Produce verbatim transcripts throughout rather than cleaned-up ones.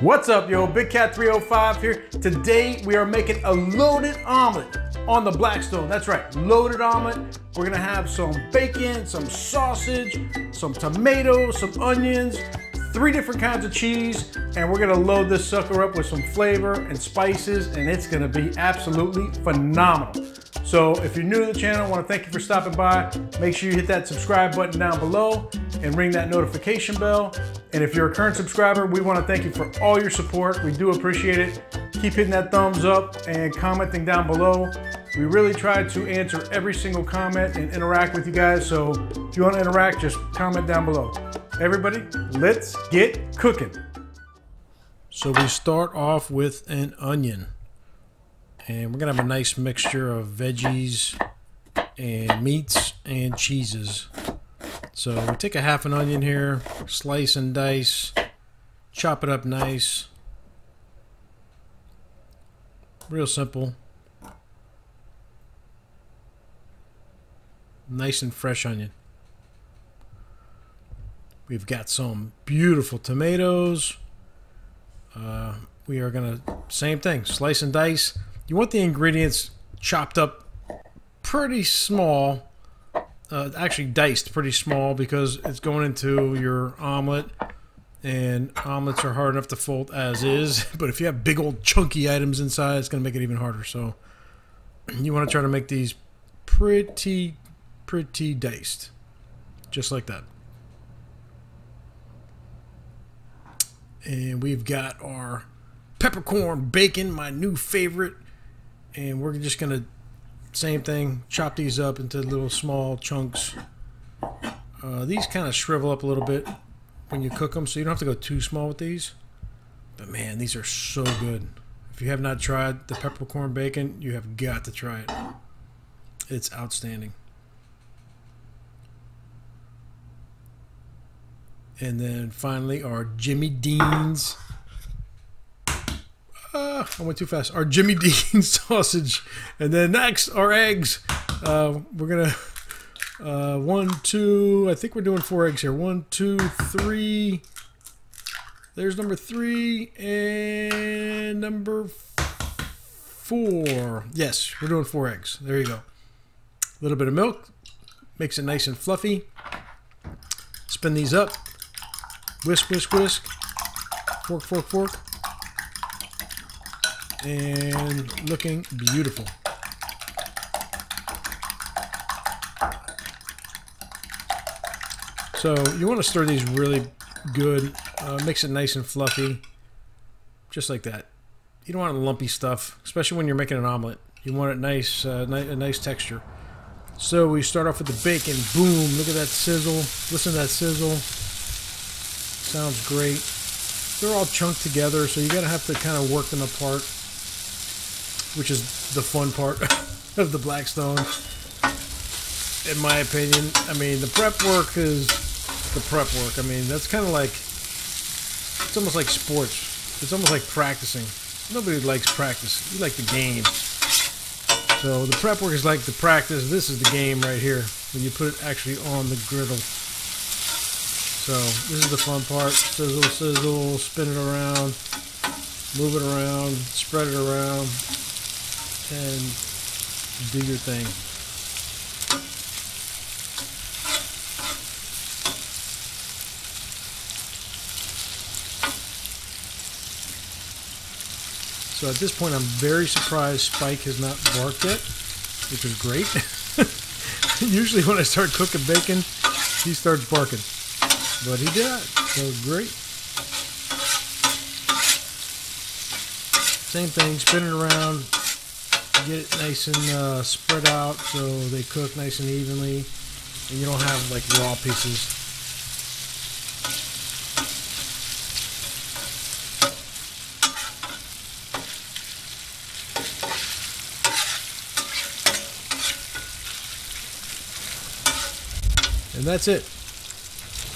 What's up, yo? Big Cat three oh five here. Today we are making a loaded omelet on the Blackstone. That's right, loaded omelet. We're gonna have some bacon, some sausage, some tomatoes, some onions, three different kinds of cheese, and we're gonna load this sucker up with some flavor and spices, and it's gonna be absolutely phenomenal. So if you're new to the channel, I want to thank you for stopping by. Make sure you hit that subscribe button down below and ring that notification bell. And if you're a current subscriber, we want to thank you for all your support. We do appreciate it. Keep hitting that thumbs up and commenting down below. We really try to answer every single comment and interact with you guys. So if you want to interact, just comment down below. Everybody, let's get cooking. So we start off with an onion. And we're gonna have a nice mixture of veggies and meats and cheeses. So we take a half an onion here, slice and dice, chop it up nice. Real simple. Nice and fresh onion. We've got some beautiful tomatoes. Uh, we are gonna, same thing, slice and dice. You want the ingredients chopped up pretty small, uh, actually diced pretty small, because it's going into your omelet, and omelets are hard enough to fold as is. But if you have big old chunky items inside, it's going to make it even harder. So you want to try to make these pretty, pretty diced, just like that. And we've got our peppercorn bacon, my new favorite. And we're just gonna, same thing, chop these up into little small chunks. Uh, these kind of shrivel up a little bit when you cook them, so you don't have to go too small with these. But man, these are so good. If you have not tried the peppercorn bacon, you have got to try it. It's outstanding. And then finally, our Jimmy Dean's. Uh, I went too fast. Our Jimmy Dean sausage. And then next, our eggs. Uh, we're going to, uh, one, two, I think we're doing four eggs here. One, two, three. There's number three and number four. Yes, we're doing four eggs. There you go. A little bit of milk. Makes it nice and fluffy. Spin these up. Whisk, whisk, whisk. Fork, fork, fork. And looking beautiful. So you want to stir these really good, uh, makes it nice and fluffy, just like that. You don't want lumpy stuff, especially when you're making an omelet. You want it nice, uh, ni a nice texture. So we start off with the bacon. Boom! Look at that sizzle. Listen to that sizzle. Sounds great. They're all chunked together, so you gotta have to kind of work them apart, which is the fun part of the Blackstone, in my opinion. I mean, the prep work is the prep work. I mean, that's kind of like, it's almost like sports. It's almost like practicing. Nobody likes practice. You like the game. So the prep work is like the practice. This is the game right here, when you put it actually on the griddle. So this is the fun part. Sizzle, sizzle, spin it around. Move it around, spread it around, and do your thing. So at this point, I'm very surprised Spike has not barked yet, which is great. Usually when I start cooking bacon, he starts barking, but he did not, so great. Same thing, spin it around, get it nice and uh, spread out so they cook nice and evenly, and you don't have like raw pieces. And that's it.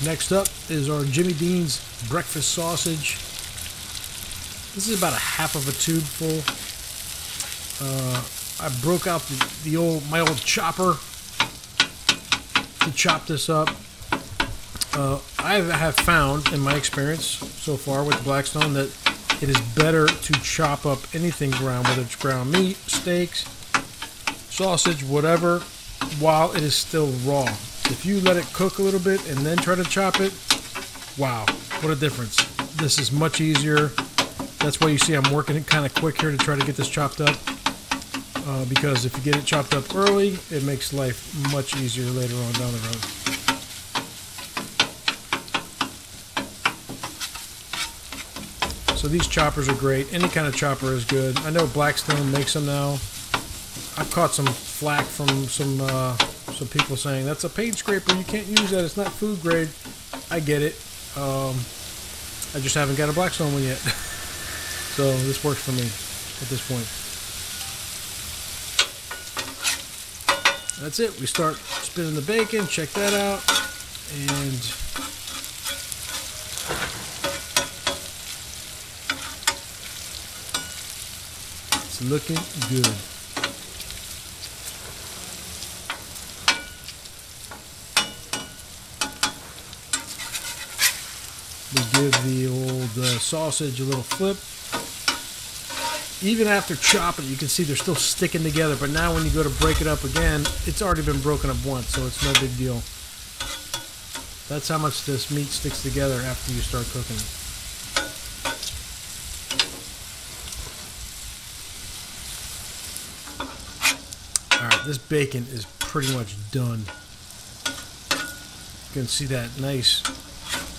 Next up is our Jimmy Dean's breakfast sausage. This is about a half of a tube full. Uh, I broke out the, the old my old chopper to chop this up. Uh, I have found in my experience so far with Blackstone that It is better to chop up anything ground, whether it's ground meat, steaks, sausage, whatever, while it is still raw. If you let it cook a little bit and then try to chop it, wow, what a difference. This is much easier. That's why you see I'm working it kind of quick here to try to get this chopped up. Uh, because if you get it chopped up early, it makes life much easier later on down the road. So these choppers are great. Any kind of chopper is good. I know Blackstone makes them now. I've caught some flack from some uh, some people saying, that's a paint scraper, you can't use that, it's not food grade. I get it. Um, I just haven't got a Blackstone one yet. So this works for me at this point. That's it. We start spinning the bacon. Check that out. And it's looking good. We give the old uh, sausage a little flip. Even after chopping, you can see they're still sticking together. But now when you go to break it up again, it's already been broken up once, so it's no big deal. That's how much this meat sticks together after you start cooking it. All right, this bacon is pretty much done. You can see that nice,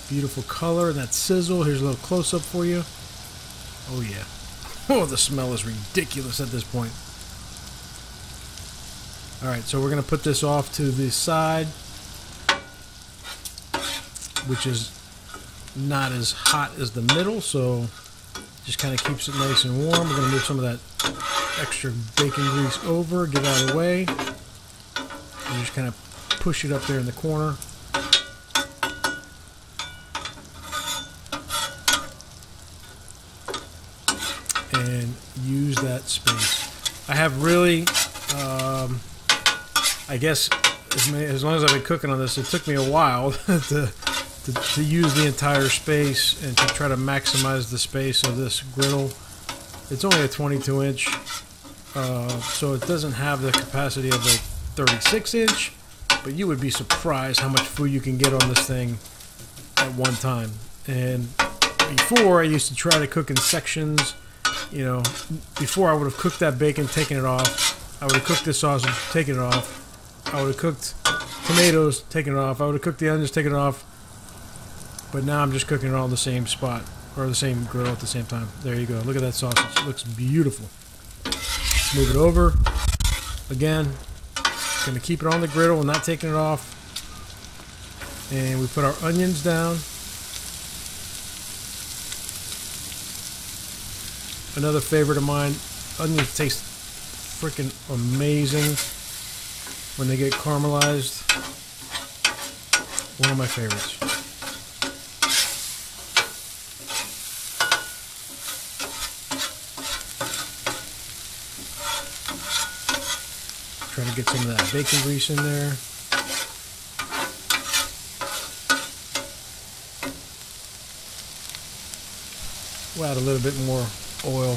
beautiful color and that sizzle. Here's a little close-up for you. Oh, yeah. Oh, the smell is ridiculous at this point. Alright, so we're going to put this off to the side, which is not as hot as the middle, so just kind of keeps it nice and warm. We're going to move some of that extra bacon grease over, get out of the way, and just kind of push it up there in the corner. And use that space. I have really, um, I guess, as, many, as long as I've been cooking on this, it took me a while to, to, to use the entire space and to try to maximize the space of this griddle. It's only a twenty-two inch, uh, so it doesn't have the capacity of a thirty-six inch, but you would be surprised how much food you can get on this thing at one time. And before, I used to try to cook in sections. You know, before I would have cooked that bacon, taken it off. I would have cooked this sausage, taken it off. I would have cooked tomatoes, taken it off. I would have cooked the onions, taken it off. But now I'm just cooking it all in the same spot, or the same grill at the same time. There you go. Look at that sausage. It looks beautiful. Let's move it over. Again, going to keep it on the griddle and not taking it off. And we put our onions down. Another favorite of mine, onions taste freaking amazing when they get caramelized. One of my favorites. Trying to get some of that bacon grease in there. We'll add a little bit more oil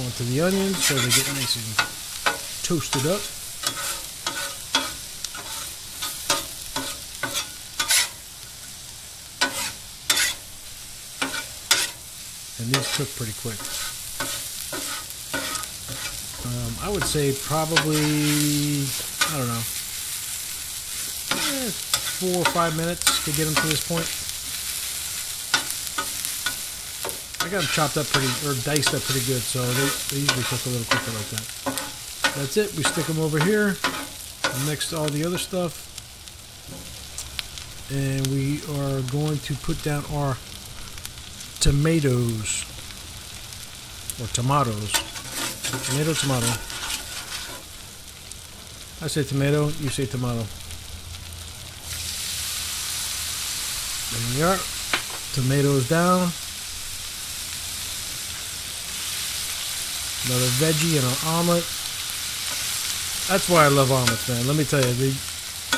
onto the onions so they get nice and toasted up. And these cook pretty quick. Um, I would say probably, I don't know, eh, four or five minutes to get them to this point. I got them chopped up pretty, or diced up pretty good, so they, they usually cook a little quicker like that. That's it. We stick them over here next to all the other stuff. And we are going to put down our tomatoes. Or tomatoes. Tomato, tomato. I say tomato, you say tomato. There we are. Tomatoes down. Another veggie and an omelet. That's why I love omelets, man. Let me tell you, the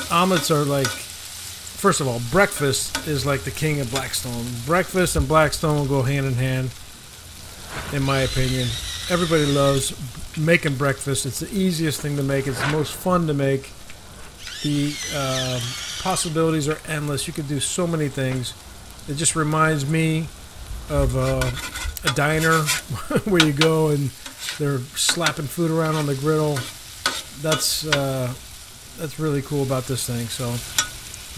omelets are like, first of all, breakfast is like the king of Blackstone. Breakfast and Blackstone go hand in hand. in my opinion. Everybody loves making breakfast. It's the easiest thing to make. It's the most fun to make. The uh, possibilities are endless. You could do so many things. It just reminds me of uh, a diner where you go and they're slapping food around on the griddle. That's uh, that's really cool about this thing. So,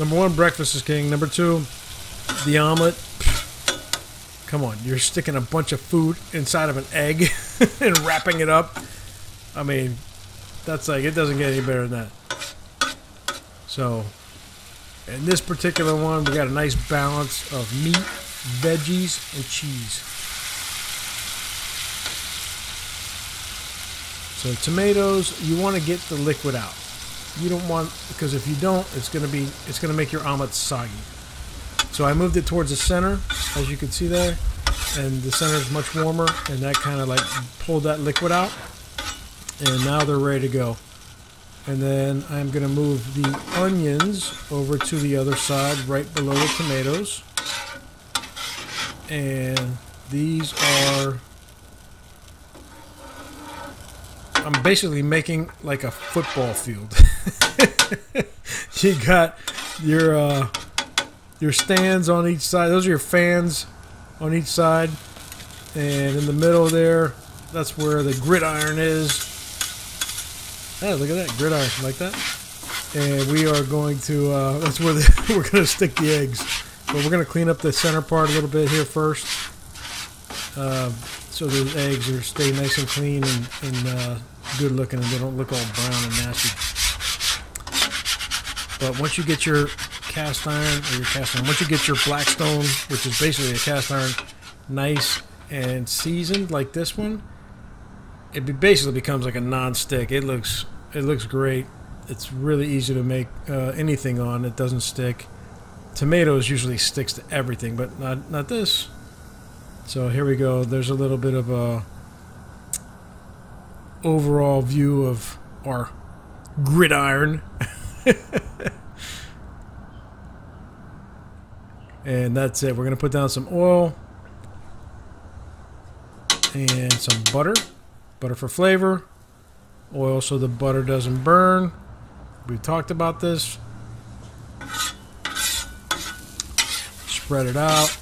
number one, breakfast is king. Number two, the omelet. Come on, you're sticking a bunch of food inside of an egg and wrapping it up. I mean, that's like, it doesn't get any better than that. So, in this particular one, we got a nice balance of meat, veggies, and cheese. So tomatoes, you want to get the liquid out. You don't want, because if you don't, it's gonna be, it's gonna make your omelet soggy. So I moved it towards the center, as you can see there, and the center is much warmer, and that kind of like pulled that liquid out, and now they're ready to go. And then I'm going to move the onions over to the other side, right below the tomatoes, and these are, I'm basically making like a football field. You got your uh, your stands on each side. Those are your fans on each side. And in the middle there, that's where the gridiron is. Hey, look at that gridiron, like that. And we are going to, uh, that's where the, we're going to stick the eggs. But we're going to clean up the center part a little bit here first. Uh, so the eggs are stay nice and clean and, and uh, good looking, and they don't look all brown and nasty. But once you get your cast iron or your cast iron once you get your Blackstone, which is basically a cast iron, nice and seasoned like this one, it be basically becomes like a non-stick. It looks, it looks great. It's really easy to make uh, anything on. It doesn't stick. Tomatoes usually sticks to everything, but not not this. So here we go. There's a little bit of a overall view of our gridiron. And that's it. We're going to put down some oil and some butter. Butter for flavor. Oil so the butter doesn't burn. We've talked about this. Spread it out.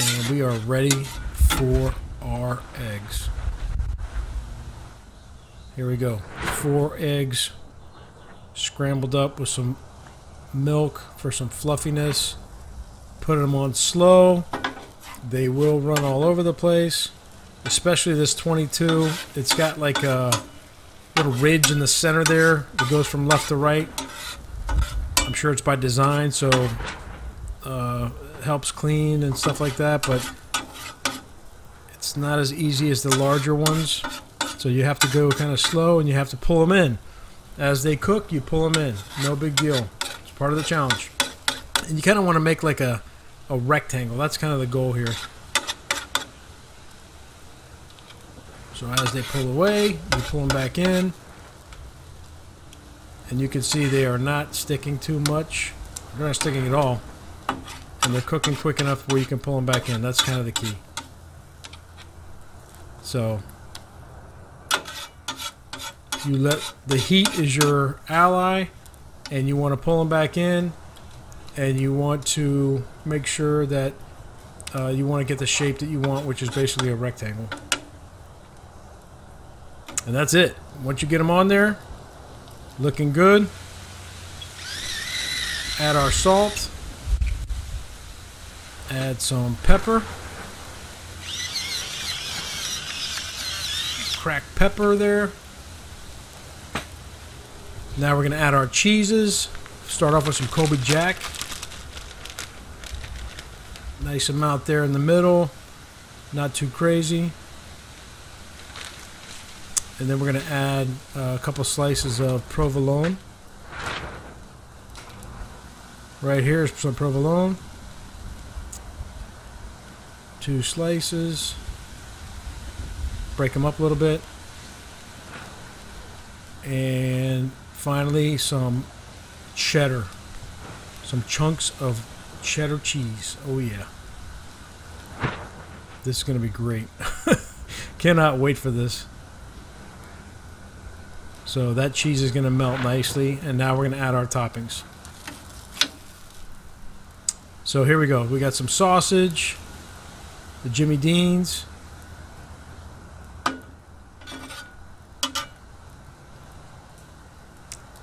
And we are ready for our eggs. Here we go. Four eggs scrambled up with some milk for some fluffiness. Put them on slow. They will run all over the place. Especially this twenty-two. It's got like a little ridge in the center there. It goes from left to right. I'm sure it's by design, so uh, it helps clean and stuff like that, but it's not as easy as the larger ones. So you have to go kind of slow, and you have to pull them in. As they cook, you pull them in. No big deal. It's part of the challenge. And you kind of want to make like a, a rectangle. That's kind of the goal here. So as they pull away, you pull them back in. And you can see they are not sticking too much. They're not sticking at all. And they're cooking quick enough where you can pull them back in. That's kind of the key. So you let the heat is your ally, and you want to pull them back in, and you want to make sure that uh, you want to get the shape that you want, which is basically a rectangle. And that's it. Once you get them on there, looking good, add our salt, add some pepper, cracked pepper there. Now we're going to add our cheeses. Start off with some Colby Jack. Nice amount there in the middle. Not too crazy. And then we're going to add a couple slices of provolone. Right here is some provolone. Two slices. Break them up a little bit. And finally, some cheddar. Some chunks of cheddar cheese. Oh yeah. This is going to be great. Cannot wait for this. So that cheese is going to melt nicely, and now we're going to add our toppings. So here we go. We got some sausage, the Jimmy Deans,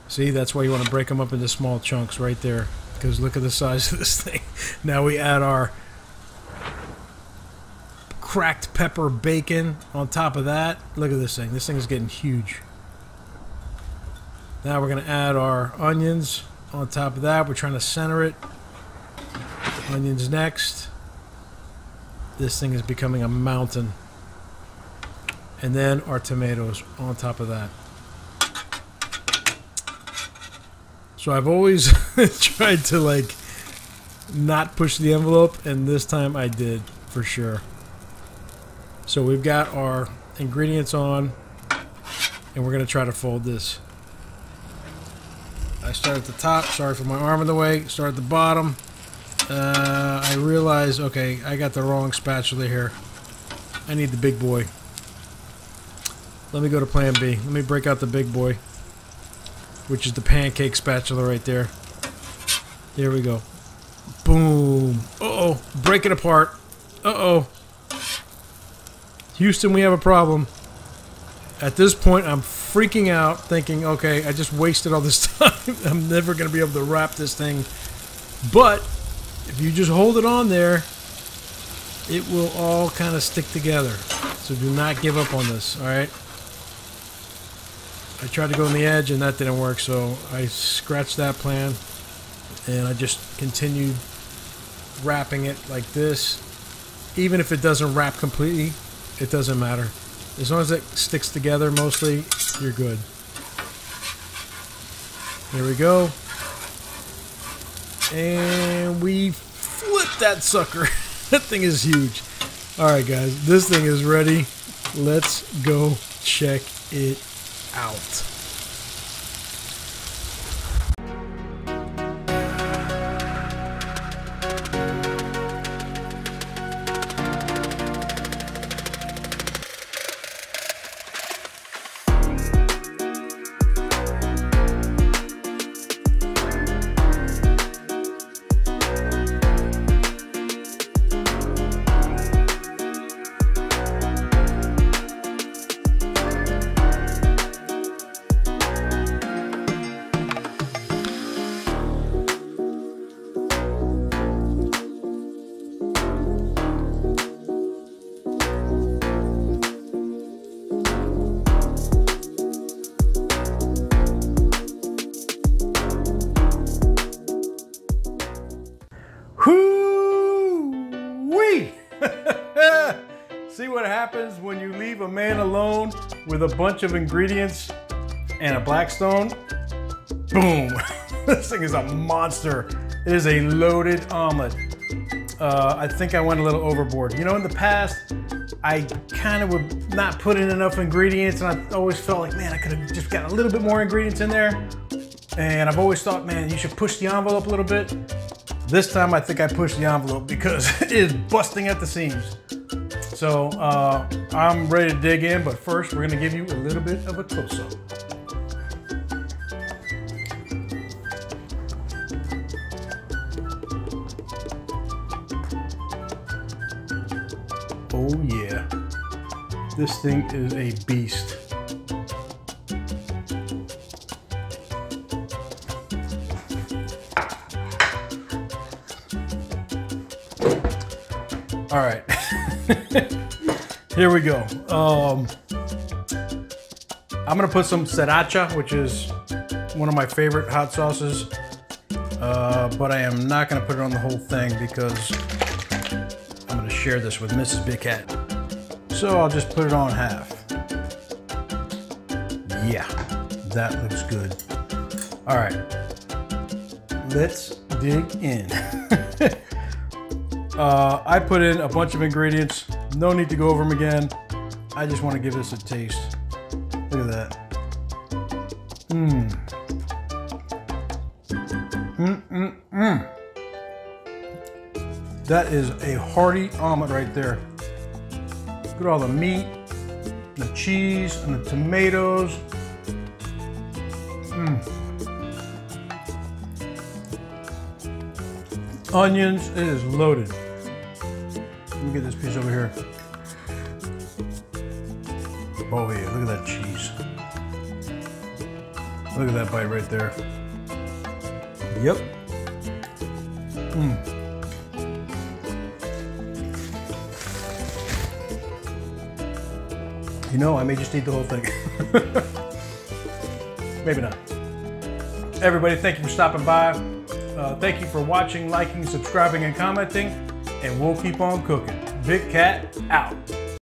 see, that's why you want to break them up into small chunks right there, because look at the size of this thing. Now we add our cracked pepper bacon on top of that. Look at this thing. This thing is getting huge. Now we're going to add our onions on top of that. We're trying to center it. Onions next. This thing is becoming a mountain. And then our tomatoes on top of that. So I've always tried to like not push the envelope, and this time I did for sure. So we've got our ingredients on, and we're going to try to fold this. I start at the top. Sorry for my arm in the way. Start at the bottom. Uh, I realize, okay, I got the wrong spatula here. I need the big boy. Let me go to plan B. Let me break out the big boy, which is the pancake spatula right there. There we go. Boom. Uh-oh. Break it apart. Uh-oh. Houston, we have a problem. At this point, I'm freaking out, thinking, okay, I just wasted all this time. I'm never going to be able to wrap this thing. But if you just hold it on there, it will all kind of stick together. So do not give up on this, all right? I tried to go on the edge, and that didn't work, so I scratched that plan, and I just continued wrapping it like this. Even if it doesn't wrap completely, it doesn't matter. As long as it sticks together mostly, you're good. There we go. And we flip that sucker. That thing is huge. Alright guys, this thing is ready. Let's go check it out. See what happens when you leave a man alone with a bunch of ingredients and a Blackstone? Boom! This thing is a monster. It is a loaded omelet. Uh, I think I went a little overboard. You know, in the past, I kind of would not put in enough ingredients, and I always felt like, man, I could have just got a little bit more ingredients in there. And I've always thought, man, you should push the envelope a little bit. This time, I think I pushed the envelope because it is busting at the seams. So uh, I'm ready to dig in, but first we're gonna give you a little bit of a close-up. Oh yeah, this thing is a beast. All right. Here we go. Um, I'm going to put some sriracha, which is one of my favorite hot sauces. Uh, but I am not going to put it on the whole thing because I'm going to share this with Missus Big Cat. So I'll just put it on half. Yeah, that looks good. All right. Let's dig in. Uh, I put in a bunch of ingredients. No need to go over them again. I just want to give this a taste. Look at that. Mmm. Mm-mm-mm. That is a hearty omelet right there. Look at all the meat, the cheese, and the tomatoes. Mm. Onions, it is loaded. Let me get this piece over here. Oh yeah, look at that cheese. Look at that bite right there. Yep. Mm. You know, I may just eat the whole thing. Maybe not. Everybody, thank you for stopping by. Uh, thank you for watching, liking, subscribing, and commenting. And we'll keep on cooking. Big Cat out.